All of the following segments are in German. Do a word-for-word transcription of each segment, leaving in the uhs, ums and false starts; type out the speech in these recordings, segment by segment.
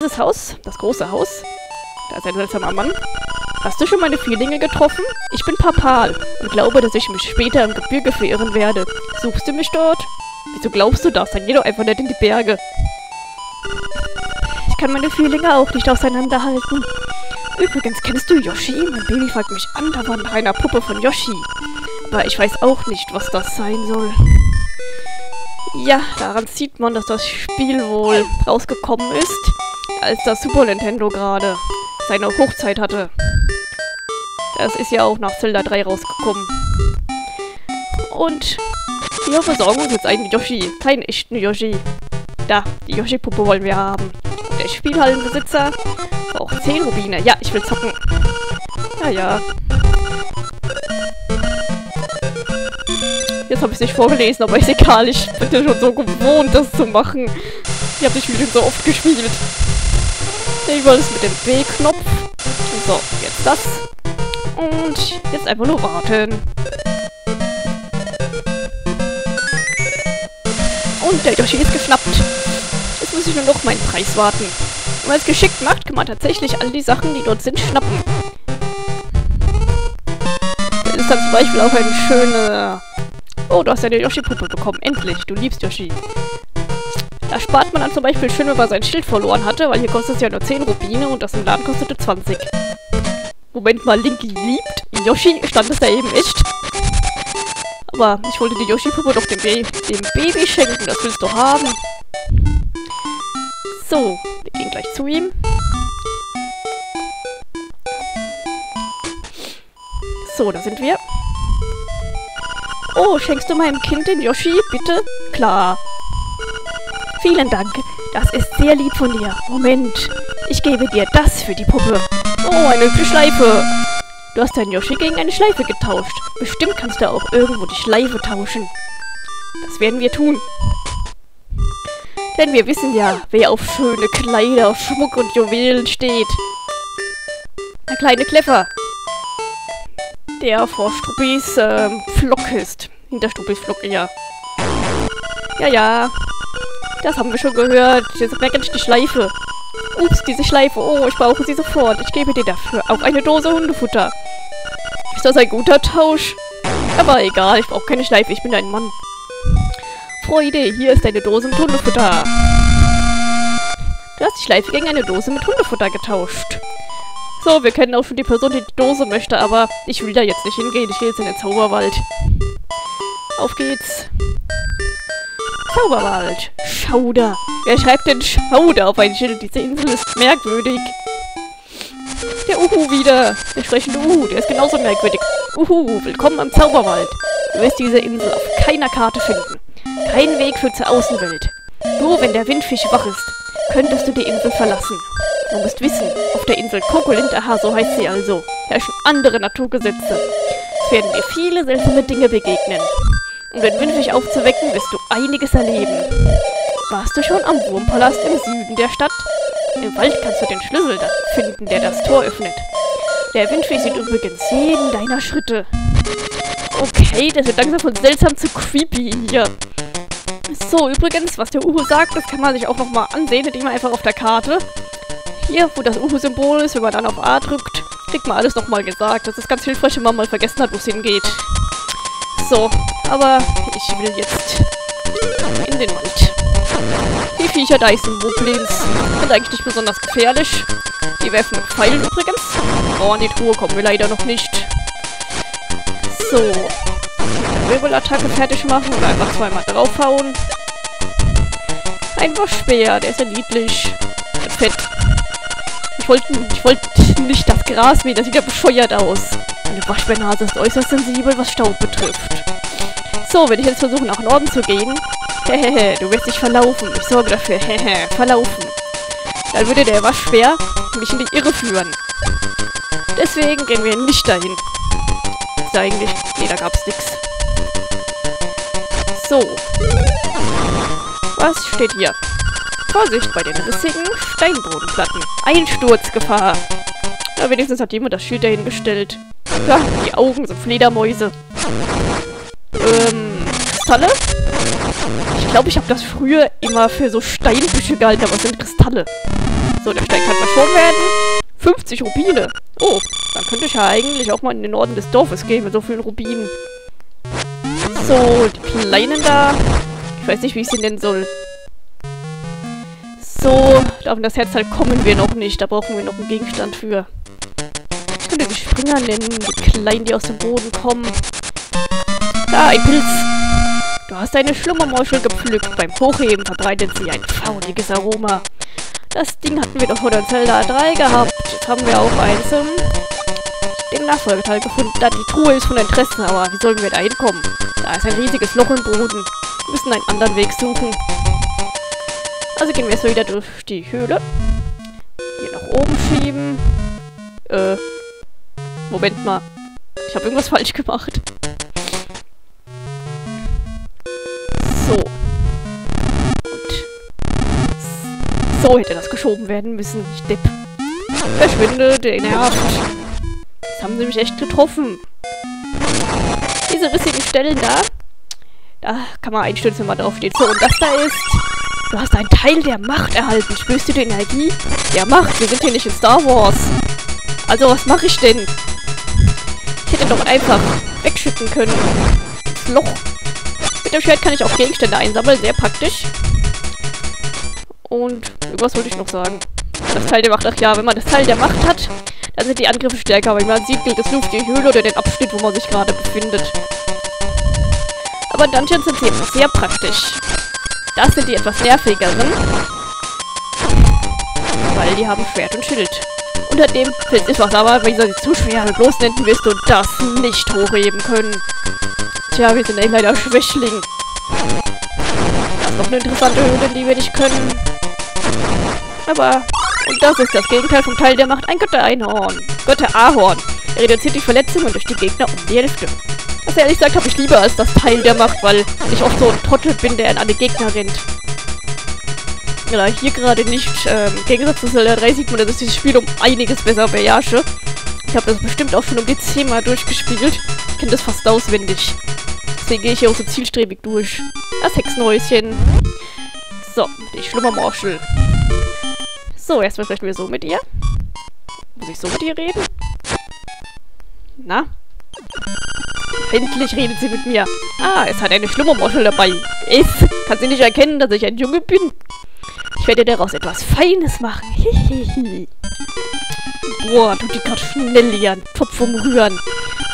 Dieses Haus, das große Haus, da ist ein seltsamer Mann. Hast du schon meine Vierlinge getroffen? Ich bin Papal und glaube, dass ich mich später im Gebirge verirren werde. Suchst du mich dort? Wieso glaubst du das? Dann geh doch einfach nicht in die Berge. Ich kann meine Vierlinge auch nicht auseinanderhalten. Übrigens, kennst du Yoshi? Mein Baby fragt mich an, da war nach einer Puppe von Yoshi. Aber ich weiß auch nicht, was das sein soll. Ja, daran sieht man, dass das Spiel wohl rausgekommen ist, als das Super Nintendo gerade seine Hochzeit hatte. Das ist ja auch nach Zelda drei rausgekommen. Und wir versorgen uns jetzt einen Yoshi, keinen echten Yoshi. Da, die Yoshi-Puppe wollen wir haben. Und der Spielhallenbesitzer braucht zehn Rubine. Ja, ich will zocken. Naja. Jetzt habe ich es nicht vorgelesen, aber ist egal. Ich bin ja schon so gewohnt, das zu machen. Ich habe das Spiel schon so oft gespielt. Ich wollte es mit dem B-Knopf. So, jetzt das. Und jetzt einfach nur warten. Und der Yoshi ist geschnappt. Jetzt muss ich nur noch meinen Preis warten. Wenn man es geschickt macht, kann man tatsächlich all die Sachen, die dort sind, schnappen. Das ist dann zum Beispiel auch ein schöner... Oh, du hast ja eine Yoshi-Puppe bekommen. Endlich, du liebst Yoshi. Da spart man dann zum Beispiel schön, wenn man sein Schild verloren hatte, weil hier kostet es ja nur zehn Rubine und das im Laden kostete zwanzig. Moment mal, Link liebt Yoshi, stand es da eben echt? Aber ich wollte die Yoshi-Puppe doch dem, Be dem Baby schenken, das willst du haben. So, wir gehen gleich zu ihm. So, da sind wir. Oh, schenkst du meinem Kind den Yoshi, bitte? Klar. Vielen Dank. Das ist sehr lieb von dir. Moment. Ich gebe dir das für die Puppe. Oh, eine hübsche Schleife. Du hast deinen Yoshi gegen eine Schleife getauscht. Bestimmt kannst du auch irgendwo die Schleife tauschen. Das werden wir tun. Denn wir wissen ja, wer auf schöne Kleider, auf Schmuck und Juwelen steht. Der kleine Kleffer. Der vor Stupis ähm, Flock ist. Hinter Stupis Flock, ja. Ja, ja. Das haben wir schon gehört. Jetzt merke ich die Schleife. Ups, diese Schleife. Oh, ich brauche sie sofort. Ich gebe dir dafür auch eine Dose Hundefutter. Ist das ein guter Tausch? Aber egal, ich brauche keine Schleife. Ich bin ein Mann. Freude, hier ist eine Dose mit Hundefutter. Du hast die Schleife gegen eine Dose mit Hundefutter getauscht. So, wir kennen auch schon die Person, die die Dose möchte, aber ich will da jetzt nicht hingehen. Ich gehe jetzt in den Zauberwald. Auf geht's. Zauberwald. Schauder. Wer schreibt denn Schauder auf ein Schild? Diese Insel ist merkwürdig. Der Uhu wieder. Der sprechende Uhu, der ist genauso merkwürdig. Uhu, willkommen am Zauberwald. Du wirst diese Insel auf keiner Karte finden. Kein Weg führt zur Außenwelt. Nur wenn der Windfisch wach ist, könntest du die Insel verlassen. Du musst wissen, auf der Insel Kokolindaha, so heißt sie also, herrschen andere Naturgesetze. Es werden dir viele seltsame Dinge begegnen. Um den Windfisch aufzuwecken, wirst du einiges erleben. Warst du schon am Wurmpalast im Süden der Stadt? Im Wald kannst du den Schlüssel finden, der das Tor öffnet. Der Windfisch sieht übrigens jeden deiner Schritte. Okay, das wird langsam von seltsam zu creepy hier. So, übrigens, was der Uhu sagt, das kann man sich auch nochmal ansehen, indem man einfach auf der Karte, hier, wo das Uhu-Symbol ist, wenn man dann auf A drückt, kriegt man alles nochmal gesagt. Das ist ganz hilfreich, wenn man mal vergessen hat, wo es hingeht. So, aber ich will jetzt in den Wald. Die Viecher da ist ein Moblins. Sind eigentlich nicht besonders gefährlich. Die werfen mit Pfeilen übrigens. Oh, an die Truhe kommen wir leider noch nicht. So. Wirbelattacke fertig machen und einfach zweimal draufhauen. Einfach Speer, der ist ja niedlich. Und fett. Ich wollte ich wollt nicht das Gras mähen, das sieht ja bescheuert aus. Meine Waschbärnase ist äußerst sensibel, was Staub betrifft. So, wenn ich jetzt versuche, nach Norden zu gehen. Hehehe, du wirst dich verlaufen. Ich sorge dafür. Hehe, verlaufen. Dann würde der Waschbär mich in die Irre führen. Deswegen gehen wir nicht dahin. Ist da eigentlich... Nee, da gab's nichts. So. Was steht hier? Vorsicht bei den rissigen Steinbodenplatten. Einsturzgefahr. Na, wenigstens hat jemand das Schild dahingestellt. Ja, die Augen sind Fledermäuse. Ähm, Kristalle? Ich glaube, ich habe das früher immer für so Steinbüsche gehalten, aber es sind Kristalle. So, der Stein kann verschoben werden. fünfzig Rubine. Oh, dann könnte ich ja eigentlich auch mal in den Norden des Dorfes gehen mit so vielen Rubinen. So, die Kleinen da. Ich weiß nicht, wie ich sie nennen soll. So, auf das Herzteil kommen wir noch nicht. Da brauchen wir noch einen Gegenstand für. Ich könnte die Springer nennen, die Kleinen, die aus dem Boden kommen. Da, ein Pilz. Du hast eine Schlummermorchel gepflückt. Beim Hochheben verbreitet sie ein fauliges Aroma. Das Ding hatten wir doch vor der Zelda drei gehabt. Jetzt haben wir auch eins im den Nachfolgeteil gefunden. Da die Truhe ist von Interessen, aber wie sollen wir da hinkommen? Da ist ein riesiges Loch im Boden. Wir müssen einen anderen Weg suchen. Also gehen wir erstmal wieder durch die Höhle. Hier nach oben schieben. Äh, Moment mal. Ich habe irgendwas falsch gemacht. So. Und so hätte das geschoben werden müssen. Ich depp. Verschwinde den Nerv. Das haben sie mich echt getroffen. Diese rissigen Stellen da. Da kann man einstürzen, wenn man draufsteht. So, und das da ist... Du hast einen Teil der Macht erhalten. Spürst du die Energie der Macht? Wir sind hier nicht in Star Wars. Also, was mache ich denn? Ich hätte doch einfach wegschütten können. Das Loch. Mit dem Schwert kann ich auch Gegenstände einsammeln. Sehr praktisch. Und irgendwas wollte ich noch sagen. Das Teil der Macht. Ach ja, wenn man das Teil der Macht hat, dann sind die Angriffe stärker. Aber wenn man sieht, gilt es nur für die Höhle oder den Abschnitt, wo man sich gerade befindet. Aber Dungeons sind hier sehr praktisch. Das sind die etwas nervigeren. Weil die haben Schwert und Schild. Unter dem Pilz ist was, aber wenn sie zu schwer und losnehmen, wirst du das nicht hochheben können. Tja, wir sind leider Schwächling. Das ist noch eine interessante Höhle, die wir nicht können. Aber, und das ist das Gegenteil vom Teil der Macht. Ein Götter-Einhorn. Götterahorn. Er reduziert die Verletzungen durch die Gegner um die Hälfte. Das ehrlich gesagt habe ich lieber als das Teil der Macht, weil ich oft so ein Trottel bin, der an alle Gegner rennt. Ja, hier gerade nicht. Ähm, Im Gegensatz zu Zelda drei sieht man, dass dieses Spiel um einiges besser beherrsche. Ich habe das bestimmt auch schon um die zehn Mal durchgespielt. Ich kenne das fast auswendig. Deswegen gehe ich hier auch so zielstrebig durch. Das Hexenhäuschen. So, die Schlummermorchel. So, erstmal sprechen wir so mit ihr. Muss ich so mit ihr reden? Na? Endlich redet sie mit mir. Ah, es hat eine Schlummermorchel dabei. Es kann sie nicht erkennen, dass ich ein Junge bin. Ich werde daraus etwas Feines machen. Hihihi. Boah, tut die gerade schnell ihren Topf umrühren.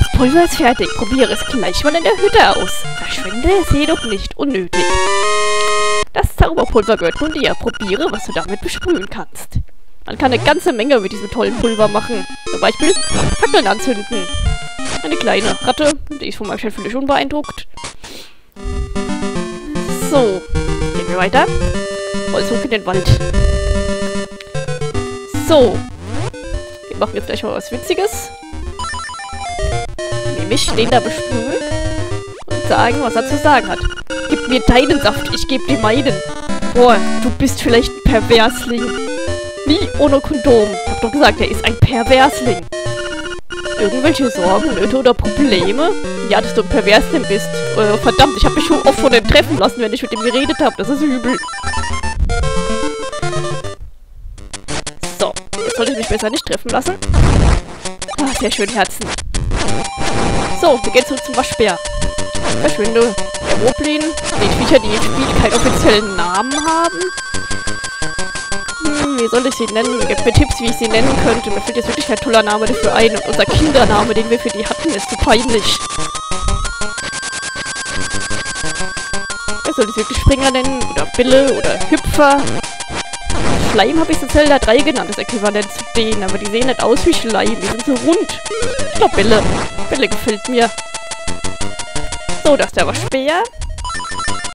Das Pulver ist fertig. Probiere es gleich mal in der Hütte aus. Verschwende es jedoch nicht unnötig. Das Zauberpulver gehört nun dir. Probiere, was du damit besprühen kannst. Man kann eine ganze Menge mit diesem tollen Pulver machen. Zum Beispiel Fackeln anzünden. Eine kleine Ratte, die ist von meinem Chef völlig unbeeindruckt. So, gehen wir weiter. Voll zurück in den Wald. So. Wir machen jetzt gleich mal was Witziges. Nämlich den da besprühen und sagen, was er zu sagen hat. Gib mir deinen Saft, ich gebe dir meinen. Boah, du bist vielleicht ein Perversling. Nie ohne Kondom. Ich hab doch gesagt, er ist ein Perversling. Irgendwelche Sorgen, Nöte oder Probleme? Ja, dass du ein Perversling bist. Äh, verdammt, ich habe mich schon oft von dem treffen lassen, wenn ich mit dem geredet habe. Das ist übel. So, jetzt sollte ich mich besser nicht treffen lassen. Ah, sehr schön, Herzen. So, wir gehen zurück zum Waschbär. Verschwinde. Der Moblin. Die Viecher, die im Spiel keinen offiziellen Namen haben. Wie soll ich sie nennen? Gebt mir Tipps, wie ich sie nennen könnte. Mir fällt jetzt wirklich kein toller Name dafür ein. Und unser Kindername, den wir für die hatten, ist zu peinlich. Soll ich sie wirklich Springer nennen? Oder Bille? Oder Hüpfer? Schleim habe ich so Zelda drei genannt. Das Äquivalent zu denen. Aber die sehen nicht aus wie Schleim. Die sind so rund. Ich glaube Bille. Bille gefällt mir. So, das ist der Waschbär.